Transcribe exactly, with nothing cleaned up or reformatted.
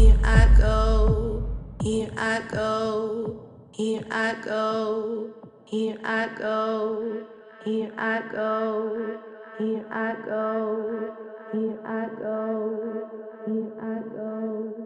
here I go, here I go, here I go, here I go, here I go, here I go, here I go, here I go.